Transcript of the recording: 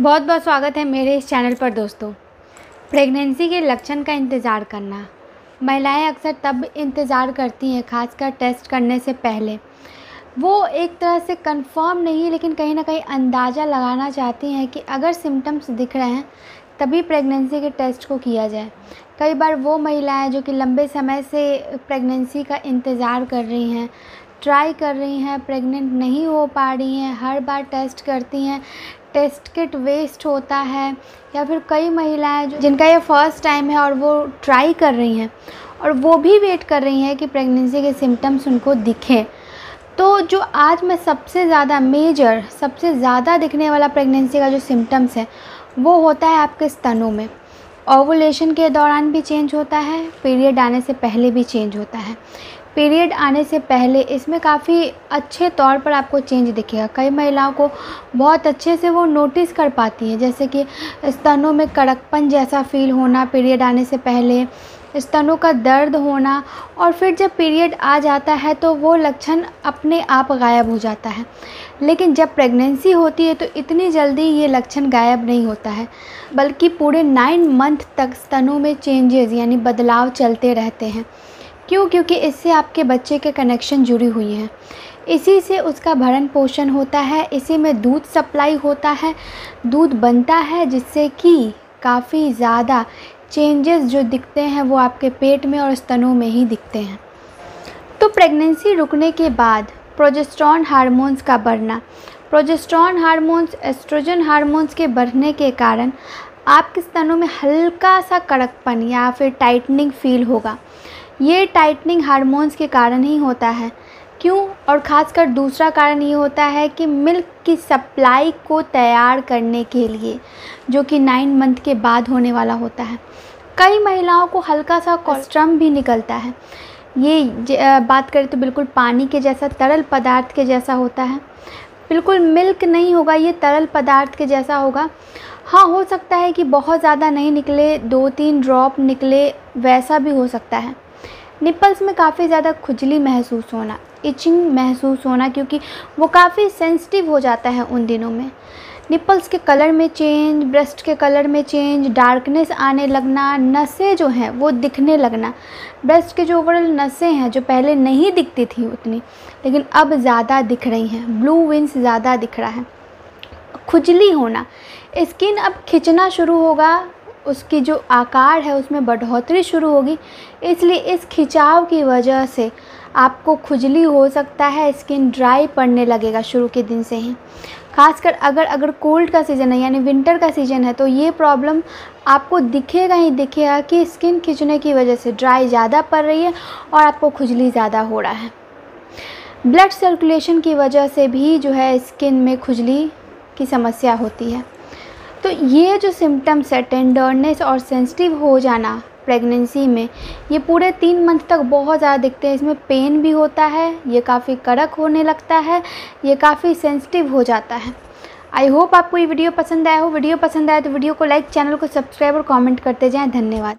बहुत बहुत स्वागत है मेरे इस चैनल पर दोस्तों। प्रेगनेंसी के लक्षण का इंतज़ार करना। महिलाएं अक्सर तब इंतज़ार करती हैं, खासकर टेस्ट करने से पहले। वो एक तरह से कंफर्म नहीं, लेकिन कहीं ना कहीं अंदाज़ा लगाना चाहती हैं कि अगर सिम्टम्स दिख रहे हैं तभी प्रेगनेंसी के टेस्ट को किया जाए। कई बार वो महिलाएं जो कि लंबे समय से प्रेगनेंसी का इंतज़ार कर रही हैं, ट्राई कर रही हैं, प्रेग्नेंट नहीं हो पा रही हैं, हर बार टेस्ट करती हैं, टेस्ट किट वेस्ट होता है, या फिर कई महिलाएं जिनका ये फर्स्ट टाइम है और वो ट्राई कर रही हैं और वो भी वेट कर रही हैं कि प्रेगनेंसी के सिम्टम्स उनको दिखें। तो जो आज मैं सबसे ज़्यादा दिखने वाला प्रेगनेंसी का जो सिम्टम्स है वो होता है आपके स्तनों में। ओवुलेशन के दौरान भी चेंज होता है, पीरियड आने से पहले भी चेंज होता है। पीरियड आने से पहले इसमें काफ़ी अच्छे तौर पर आपको चेंज दिखेगा। कई महिलाओं को बहुत अच्छे से वो नोटिस कर पाती है, जैसे कि स्तनों में कड़कपन जैसा फील होना पीरियड आने से पहले, स्तनों का दर्द होना, और फिर जब पीरियड आ जाता है तो वो लक्षण अपने आप गायब हो जाता है। लेकिन जब प्रेगनेंसी होती है तो इतनी जल्दी ये लक्षण गायब नहीं होता है, बल्कि पूरे 9 मंथ तक स्तनों में चेंजेस यानी बदलाव चलते रहते हैं। क्योंकि इससे आपके बच्चे के कनेक्शन जुड़ी हुई हैं, इसी से उसका भरण पोषण होता है, इसी में दूध सप्लाई होता है, दूध बनता है, जिससे कि काफ़ी ज़्यादा चेंजेस जो दिखते हैं वो आपके पेट में और स्तनों में ही दिखते हैं। तो प्रेगनेंसी रुकने के बाद प्रोजेस्ट्रॉन हार्मोन्स का बढ़ना। प्रोजेस्ट्रॉन हार्मोन्स एस्ट्रोजन हार्मोन्स के बढ़ने के कारण आपके स्तनों में हल्का सा कड़कपन या फिर टाइटनिंग फील होगा। ये टाइटनिंग हार्मोन्स के कारण ही होता है। क्यों? और ख़ासकर दूसरा कारण ये होता है कि मिल्क की सप्लाई को तैयार करने के लिए, जो कि 9 मंथ के बाद होने वाला होता है। कई महिलाओं को हल्का सा कोस्ट्रम भी निकलता है। ये बात करें तो बिल्कुल पानी के जैसा, तरल पदार्थ के जैसा होता है, बिल्कुल मिल्क नहीं होगा, ये तरल पदार्थ के जैसा होगा। हाँ, हो सकता है कि बहुत ज़्यादा नहीं निकले, 2-3 ड्रॉप निकले, वैसा भी हो सकता है। निपल्स में काफ़ी ज़्यादा खुजली महसूस होना, इचिंग महसूस होना, क्योंकि वो काफ़ी सेंसिटिव हो जाता है उन दिनों में। निपल्स के कलर में चेंज, ब्रेस्ट के कलर में चेंज, डार्कनेस आने लगना, नसें जो हैं वो दिखने लगना। ब्रेस्ट के जो ओवरऑल नसें हैं, जो पहले नहीं दिखती थी उतनी, लेकिन अब ज़्यादा दिख रही हैं, ब्लू विंस ज़्यादा दिख रहा है। खुजली होना, स्किन अब खिंचना शुरू होगा, उसकी जो आकार है उसमें बढ़ोतरी शुरू होगी, इसलिए इस खिंचाव की वजह से आपको खुजली हो सकता है, स्किन ड्राई पड़ने लगेगा शुरू के दिन से ही। खासकर अगर कोल्ड का सीज़न है यानी विंटर का सीज़न है तो ये प्रॉब्लम आपको दिखेगा ही दिखेगा कि स्किन खिंचने की वजह से ड्राई ज़्यादा पड़ रही है और आपको खुजली ज़्यादा हो रहा है। ब्लड सर्कुलेशन की वजह से भी जो है स्किन में खुजली की समस्या होती है। तो ये जो सिम्टम्स है, टेंडरनेस और सेंसिटिव हो जाना प्रेगनेंसी में, ये पूरे 3 मंथ तक बहुत ज़्यादा दिखते हैं। इसमें पेन भी होता है, ये काफ़ी कड़क होने लगता है, ये काफ़ी सेंसिटिव हो जाता है। आई होप आपको ये वीडियो पसंद आया हो। वीडियो पसंद आया तो वीडियो को लाइक, चैनल को सब्सक्राइब और कमेंट करते जाएं। धन्यवाद।